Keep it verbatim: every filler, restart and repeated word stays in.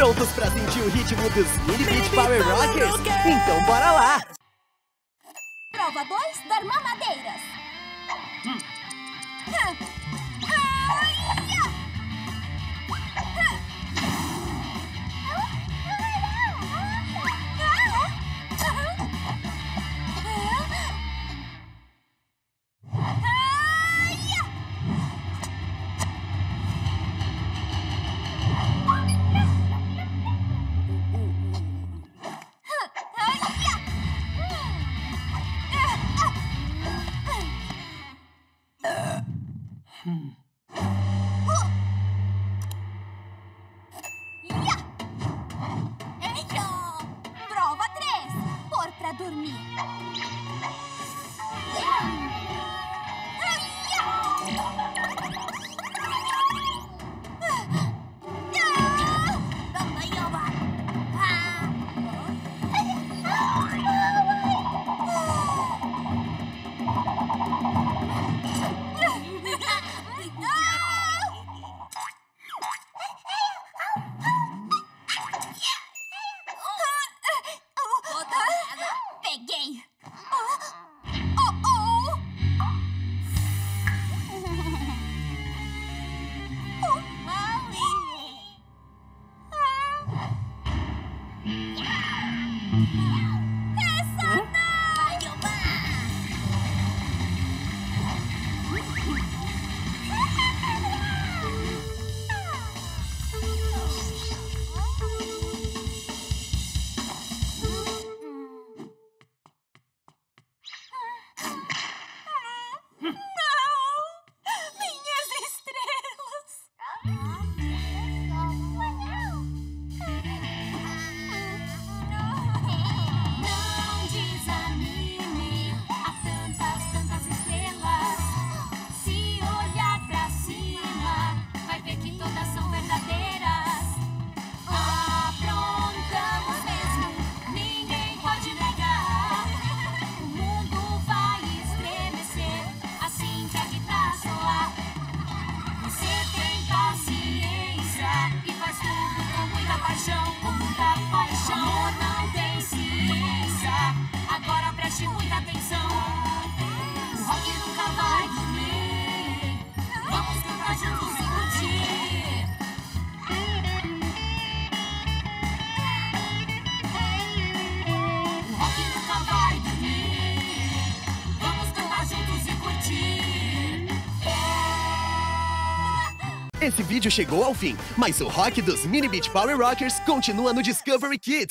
Prontos pra sentir o ritmo dos Mini Beat Power Rockers? Então bora lá! Prova dois das mamadeiras. Hum. Ah. Hmm. Prova três. Pôr pra dormir. Esse vídeo chegou ao fim, mas o rock dos Mini Beat Power Rockers continua no Discovery Kids.